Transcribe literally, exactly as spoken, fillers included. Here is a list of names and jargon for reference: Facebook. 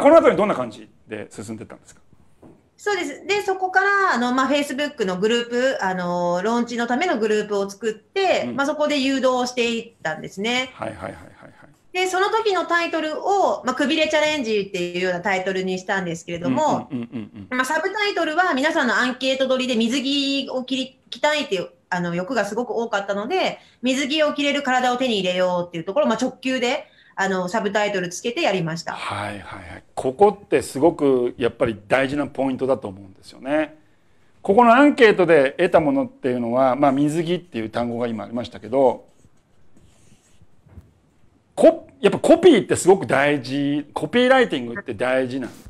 この後にどんな感じで進んでいったんですか？そうです。で、そこから、あの、まあ、Facebook のグループ、あの、ローンチのためのグループを作って、うん、まあ、そこで誘導していったんですね。はいはいはいはい、はい。で、その時のタイトルを、まあ、くびれチャレンジっていうようなタイトルにしたんですけれども、まあ、サブタイトルは皆さんのアンケート取りで水着を着り、着たいっていう、あの、欲がすごく多かったので、水着を着れる体を手に入れようっていうところを、まあ、直球で、あのサブタイトルつけてやりました。はいはいはい。ここってすごくやっぱり大事なポイントだと思うんですよね。ここのアンケートで得たものっていうのは、まあ、水着っていう単語が今ありましたけど、こやっぱコピーってすごく大事、コピーライティングって大事なんです